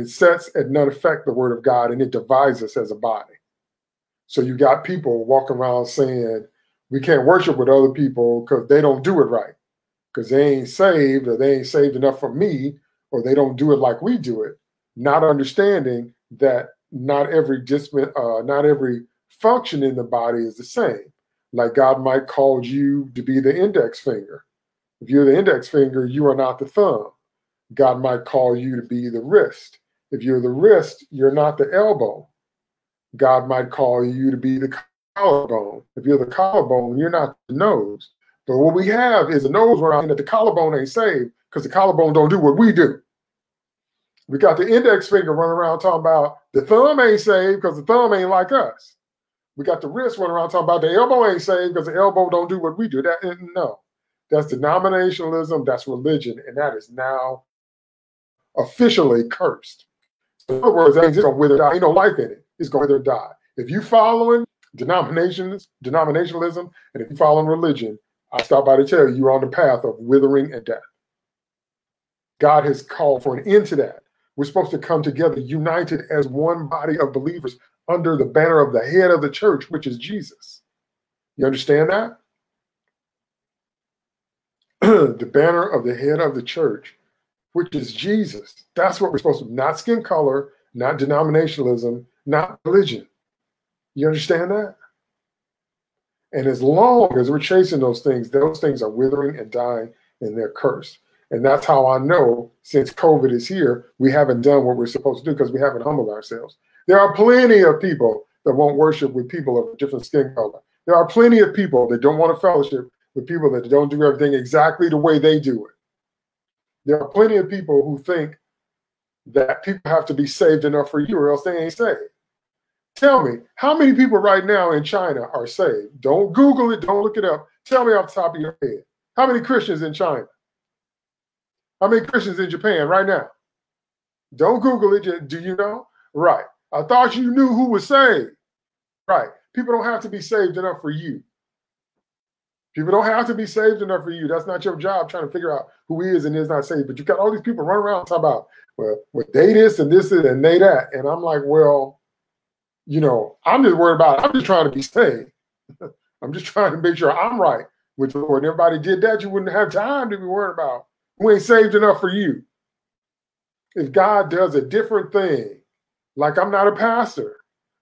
it sets at none effect the word of God, and it divides us as a body. So you got people walking around saying, we can't worship with other people because they don't do it right, because they ain't saved, or they ain't saved enough for me, or they don't do it like we do it, not understanding that not every function in the body is the same. Like God might call you to be the index finger. If you're the index finger, you are not the thumb. God might call you to be the wrist. If you're the wrist, you're not the elbow. God might call you to be the collarbone. If you're the collarbone, you're not the nose. But what we have is a nose around that the collarbone ain't saved because the collarbone don't do what we do. We got the index finger running around talking about the thumb ain't saved because the thumb ain't like us. We got the wrist running around talking about the elbow ain't saved because the elbow don't do what we do. That's denominationalism, that's religion, and that is now officially cursed. So in other words, that ain't just gonna wither die. Ain't no life in it. It's gonna wither die. If you following denominationalism, and if you following religion, I stop by to tell you, you're on the path of withering and death. God has called for an end to that. We're supposed to come together united as one body of believers under the banner of the head of the church, which is Jesus. You understand that? The banner of the head of the church, which is Jesus. That's what we're supposed to, not skin color, not denominationalism, not religion. You understand that? And as long as we're chasing those things are withering and dying, and they're cursed. And that's how I know since COVID is here, we haven't done what we're supposed to do because we haven't humbled ourselves. There are plenty of people that won't worship with people of a different skin color. There are plenty of people that don't want to fellowship with people that don't do everything exactly the way they do it. There are plenty of people who think that people have to be saved enough for you or else they ain't saved. Tell me, how many people right now in China are saved? Don't Google it. Don't look it up. Tell me off the top of your head. How many Christians in China? How many Christians in Japan right now? Don't Google it. Do you know? Right. I thought you knew who was saved. Right. People don't have to be saved enough for you. People don't have to be saved enough for you. That's not your job trying to figure out who is and is not saved. But you got all these people running around talking about, well, they this and they that. And I'm like, well, you know, I'm just worried about it. I'm just trying to be saved. I'm just trying to make sure I'm right with the Lord. And everybody did that, you wouldn't have time to be worried about who ain't saved enough for you. If God does a different thing, like I'm not a pastor.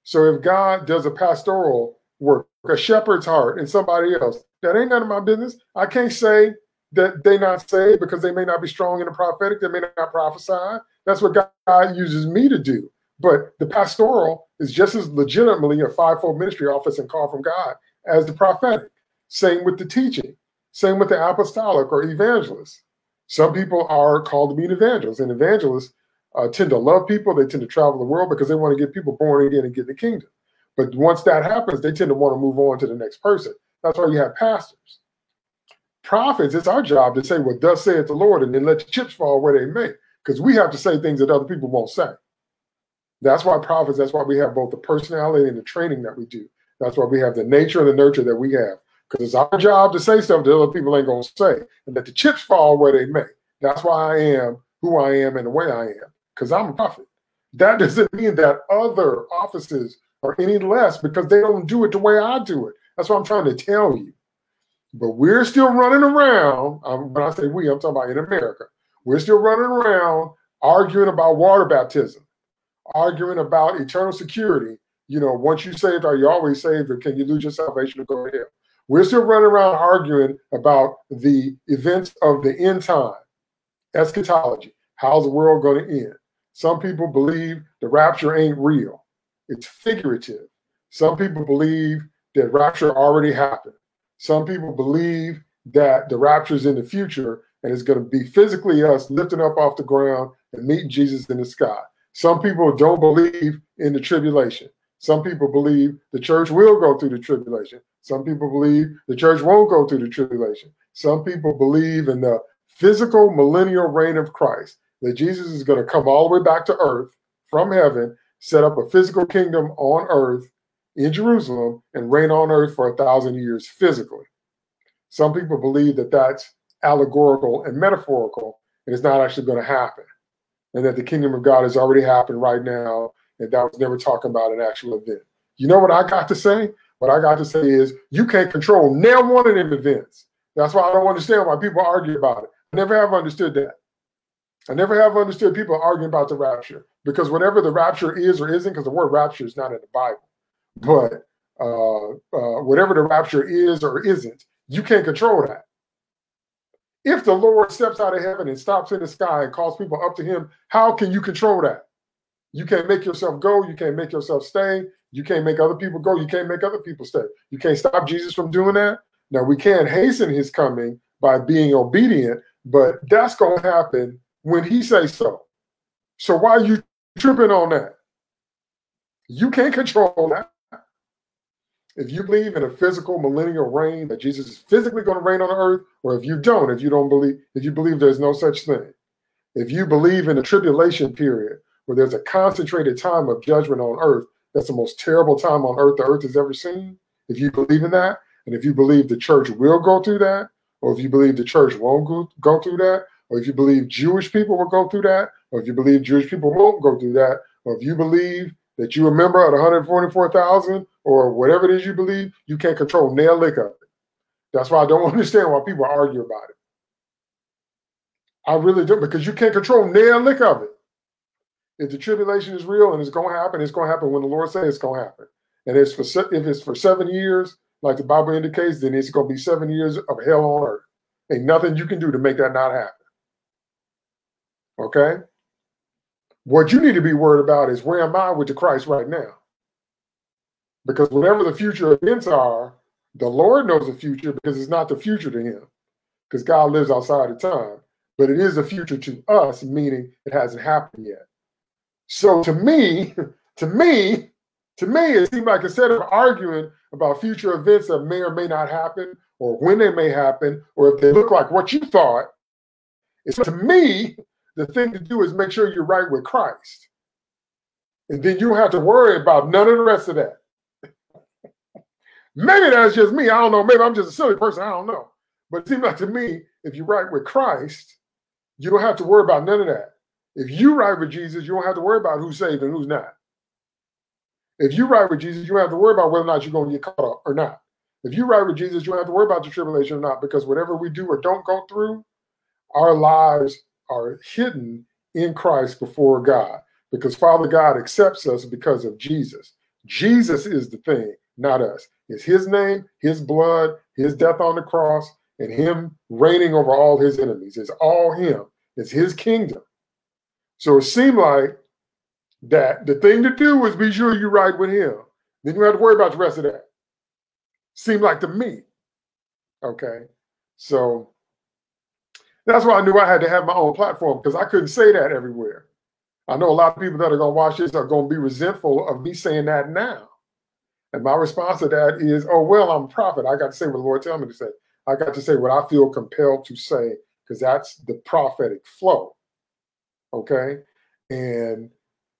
So if God does a pastoral work, a shepherd's heart in somebody else, that ain't none of my business. I can't say that they not saved because they may not be strong in the prophetic. They may not prophesy. That's what God uses me to do. But the pastoral is just as legitimately a fivefold ministry office and call from God as the prophetic. Same with the teaching. Same with the apostolic or evangelist. Some people are called to be an evangelist. And evangelists tend to love people. They tend to travel the world because they want to get people born again and get the kingdom. But once that happens, they tend to want to move on to the next person. That's why you have pastors. Prophets, it's our job to say, well, thus saith the Lord, and then let the chips fall where they may, because we have to say things that other people won't say. That's why prophets, that's why we have both the personality and the training that we do. That's why we have the nature and the nurture that we have, because it's our job to say stuff that other people ain't going to say, and let the chips fall where they may. That's why I am who I am and the way I am, because I'm a prophet. That doesn't mean that other offices are any less because they don't do it the way I do it. That's what I'm trying to tell you. But we're still running around. When I say we, I'm talking about in America. We're still running around arguing about water baptism, arguing about eternal security. You know, once you're saved, are you always saved, or can you lose your salvation or go to hell? We're still running around arguing about the events of the end time, eschatology. How's the world going to end? Some people believe the rapture ain't real. It's figurative. Some people believe that rapture already happened. Some people believe that the rapture is in the future and it's going to be physically us lifting up off the ground and meeting Jesus in the sky. Some people don't believe in the tribulation. Some people believe the church will go through the tribulation. Some people believe the church won't go through the tribulation. Some people believe in the physical millennial reign of Christ, that Jesus is going to come all the way back to earth from heaven, set up a physical kingdom on earth in Jerusalem, and reign on earth for 1,000 years physically. Some people believe that that's allegorical and metaphorical, and it's not actually going to happen, and that the kingdom of God has already happened right now, and that was never talking about an actual event. You know what I got to say? What I got to say is you can't control now one of them events. That's why I don't understand why people argue about it. I never have understood that. I never have understood people arguing about the rapture, because whatever the rapture is or isn't, because the word rapture is not in the Bible, but whatever the rapture is or isn't, you can't control that. If the Lord steps out of heaven and stops in the sky and calls people up to him, how can you control that? You can't make yourself go. You can't make yourself stay. You can't make other people go. You can't make other people stay. You can't stop Jesus from doing that. Now, we can hasten his coming by being obedient, but that's going to happen when he says so. So why are you tripping on that? You can't control that. If you believe in a physical millennial reign, that Jesus is physically going to reign on the earth, or if you don't believe, if you believe there's no such thing, if you believe in the tribulation period, where there's a concentrated time of judgment on earth, that's the most terrible time on earth the earth has ever seen. If you believe in that, and if you believe the church will go through that, or if you believe the church won't go through that, or if you believe Jewish people will go through that, or if you believe Jewish people won't go through that, or if you believe that you remember at 144,000 or whatever it is you believe, you can't control nail lick of it. That's why I don't understand why people argue about it. I really don't, because you can't control nail lick of it. If the tribulation is real and it's going to happen when the Lord says it's going to happen. And it's for, if it's for 7 years, like the Bible indicates, then it's going to be 7 years of hell on earth. Ain't nothing you can do to make that not happen. Okay? What you need to be worried about is, where am I with the Christ right now? Because whatever the future events are, the Lord knows the future, because it's not the future to him, because God lives outside of time. But it is the future to us, meaning it hasn't happened yet. So to me, it seemed like, instead of arguing about future events that may or may not happen, or when they may happen, or if they look like what you thought, it's, to me, the thing to do is make sure you're right with Christ. And then you don't have to worry about none of the rest of that. Maybe that's just me. I don't know. Maybe I'm just a silly person. I don't know. But it seems like, to me, if you're right with Christ, you don't have to worry about none of that. If you're right with Jesus, you don't have to worry about who's saved and who's not. If you're right with Jesus, you don't have to worry about whether or not you're going to get caught up or not. If you're right with Jesus, you don't have to worry about the tribulation or not, because whatever we do or don't go through, our lives are hidden in Christ before God, because Father God accepts us because of Jesus. Jesus is the thing, not us. It's his name, his blood, his death on the cross, and him reigning over all his enemies. It's all him. It's his kingdom. So it seemed like that the thing to do was be sure you're right with him. Then you don't have to worry about the rest of that. Seemed like to me. Okay. So that's why I knew I had to have my own platform, because I couldn't say that everywhere. I know a lot of people that are going to watch this are going to be resentful of me saying that now. And my response to that is, oh, well, I'm a prophet. I got to say what the Lord tells me to say. I got to say what I feel compelled to say, because that's the prophetic flow. Okay, and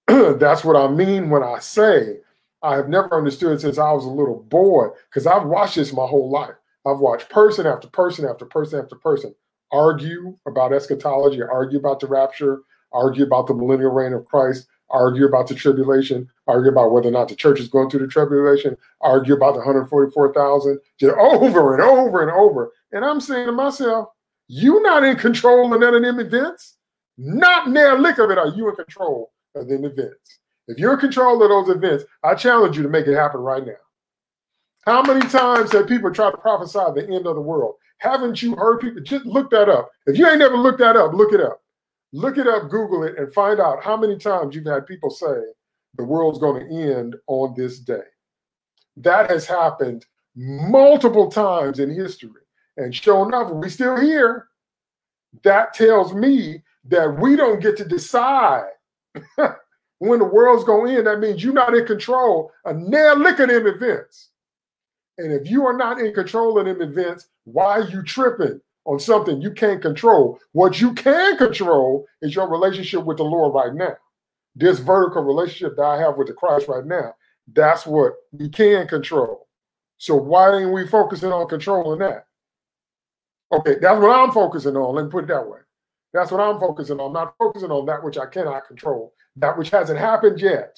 that's what I mean when I say I have never understood since I was a little boy, because I've watched this my whole life. I've watched person after person after person after person argue about eschatology, argue about the rapture, argue about the millennial reign of Christ, argue about the tribulation, argue about whether or not the church is going through the tribulation, argue about the 144,000, just over and over and over. And I'm saying to myself, you're not in control of none of them events. Not near lick of it are you in control of them events. If you're in control of those events, I challenge you to make it happen right now. How many times have people tried to prophesy the end of the world? Haven't you heard people? Just look that up. If you ain't never looked that up, look it up. Look it up, Google it, and find out how many times you've had people say the world's going to end on this day. That has happened multiple times in history. And sure enough, we're still here. That tells me that we don't get to decide when the world's going to end. That means you're not in control of nail licking them events. And if you are not in control of them events, why are you tripping on something you can't control? What you can control is your relationship with the Lord right now. This vertical relationship that I have with the Christ right now, that's what we can control. So why ain't we focusing on controlling that? Okay, that's what I'm focusing on. Let me put it that way. That's what I'm focusing on. I'm not focusing on that which I cannot control, that which hasn't happened yet.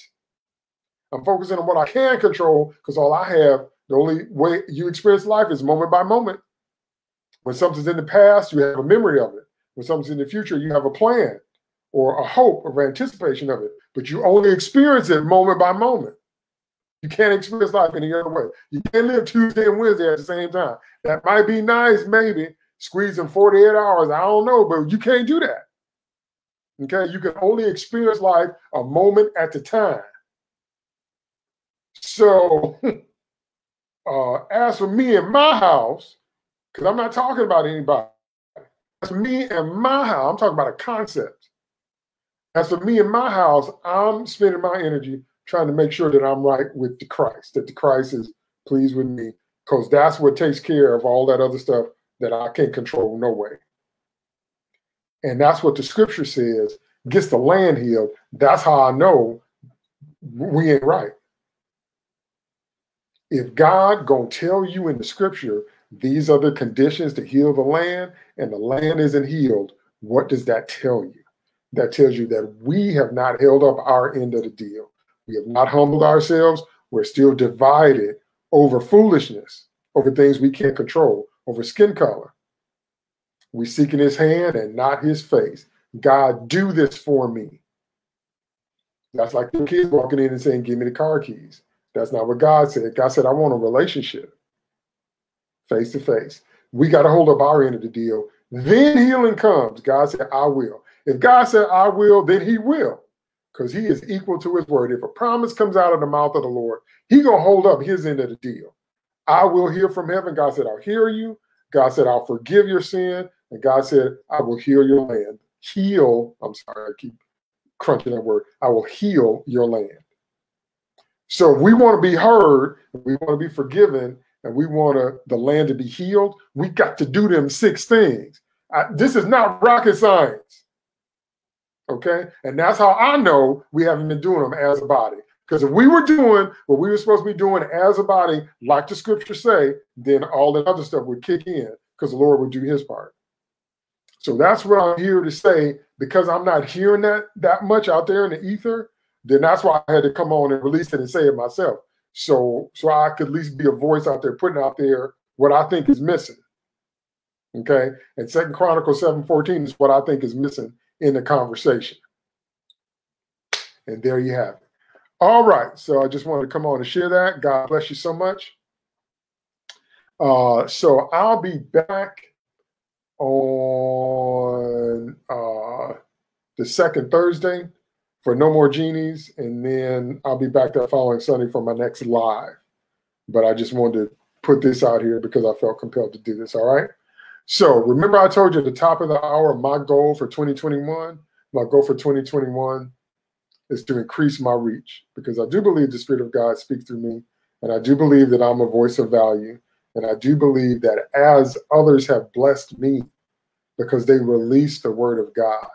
I'm focusing on what I can control, because all I have, the only way you experience life is moment by moment. When something's in the past, you have a memory of it. When something's in the future, you have a plan or a hope or anticipation of it. But you only experience it moment by moment. You can't experience life any other way. You can't live Tuesday and Wednesday at the same time. That might be nice, maybe, squeezing 48 hours. I don't know, but you can't do that. Okay? You can only experience life a moment at a time. So as for me and my house, because I'm not talking about anybody. As for me and my house, I'm talking about a concept. As for me and my house, I'm spending my energy trying to make sure that I'm right with the Christ, that the Christ is pleased with me, because that's what takes care of all that other stuff that I can't control no way. And that's what the scripture says, gets the land healed. That's how I know we ain't right. If God gonna tell you in the scripture, these are the conditions to heal the land, and the land isn't healed, what does that tell you? That tells you that we have not held up our end of the deal. We have not humbled ourselves. We're still divided over foolishness, over things we can't control, over skin color. We're seeking his hand and not his face. God, do this for me. That's like the kids walking in and saying, give me the car keys. That's not what God said. God said, I want a relationship. Face to face. We got to hold up our end of the deal. Then healing comes. God said, I will. If God said, I will, then he will, because he is equal to his word. If a promise comes out of the mouth of the Lord, he's going to hold up his end of the deal. I will hear from heaven. God said, I'll hear you. God said, I'll forgive your sin. And God said, I will heal your land. Heal. I'm sorry. I keep crunching that word. I will heal your land. So we want to be heard. We want to be forgiven. And we want the land to be healed. We got to do them six things. This is not rocket science, okay? And that's how I know we haven't been doing them as a body. Because if we were doing what we were supposed to be doing as a body, like the scriptures say, then all that other stuff would kick in, because the Lord would do his part. So that's what I'm here to say, because I'm not hearing that much out there in the ether. Then that's why I had to come on and release it and say it myself. So I could at least be a voice out there, putting out there what I think is missing. Okay? And 2 Chronicles 7:14 is what I think is missing in the conversation. And there you have it. All right. So I just wanted to come on and share that. God bless you so much. So I'll be back on the second Thursday for No More Genies, and then I'll be back that following Sunday for my next live. But I just wanted to put this out here because I felt compelled to do this, all right? So remember I told you at the top of the hour, my goal for 2021 is to increase my reach, because I do believe the Spirit of God speaks through me, and I do believe that I'm a voice of value, and I do believe that as others have blessed me because they release the word of God,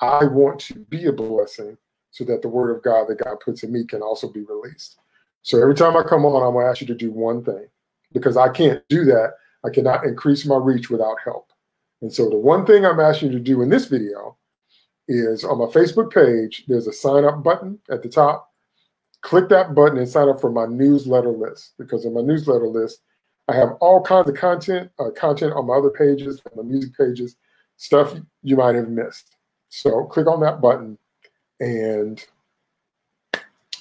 I want to be a blessing, so that the word of God that God puts in me can also be released. So every time I come on, I'm going to ask you to do one thing, because I can't do that. I cannot increase my reach without help. And so the one thing I'm asking you to do in this video is on my Facebook page, there's a sign up button at the top. Click that button and sign up for my newsletter list, because in my newsletter list, I have all kinds of content on my other pages, my music pages, stuff you might have missed. So click on that button and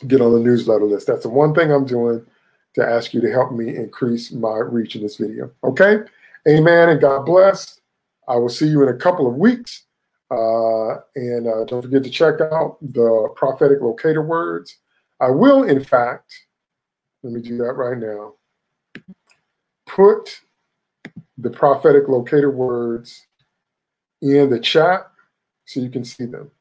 get on the newsletter list. That's the one thing I'm doing to ask you to help me increase my reach in this video. Okay? Amen and God bless. I will see you in a couple of weeks. And don't forget to check out the prophetic locator words. I will, in fact, let me do that right now. Put the prophetic locator words in the chat so you can see them.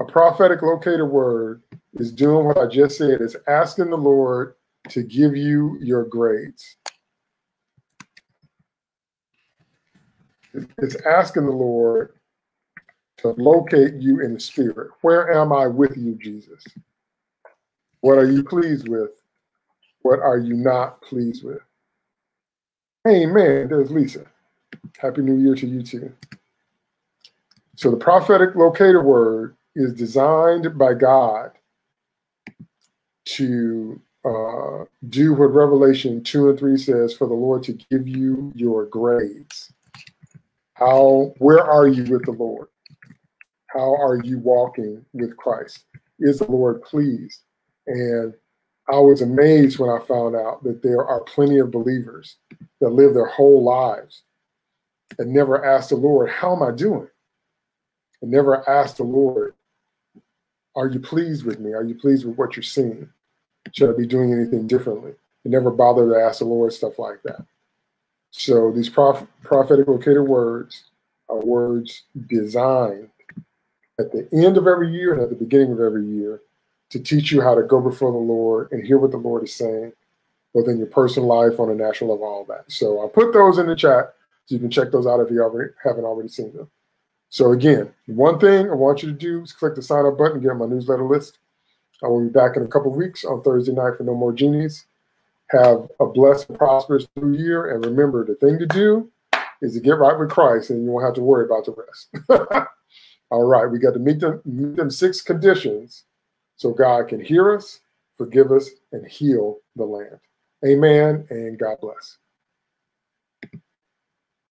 A prophetic locator word is doing what I just said. It's asking the Lord to give you your grades. It's asking the Lord to locate you in the spirit. Where am I with you, Jesus? What are you pleased with? What are you not pleased with? Amen. There's Lisa. Happy New Year to you too. So the prophetic locator word is designed by God to do what Revelation 2 and 3 says, for the Lord to give you your grades. Where are you with the Lord? How are you walking with Christ? Is the Lord pleased? And I was amazed when I found out that there are plenty of believers that live their whole lives and never ask the Lord, how am I doing? And never ask the Lord, are you pleased with me? Are you pleased with what you're seeing? Should I be doing anything differently? And never bother to ask the Lord stuff like that. So these prophetic locator words are words designed at the end of every year and at the beginning of every year to teach you how to go before the Lord and hear what the Lord is saying, both in your personal life, on a national level, all that. So I'll put those in the chat so you can check those out if you haven't already seen them. So again, one thing I want you to do is click the sign up button, get on my newsletter list. I will be back in a couple of weeks on Thursday night for No More Genies. Have a blessed and prosperous new year. And remember, the thing to do is to get right with Christ and you won't have to worry about the rest. All right, we got to meet them six conditions so God can hear us, forgive us, and heal the land. Amen, and God bless.